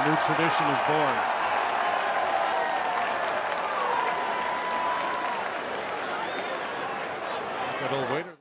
A new tradition is born. That old waiter.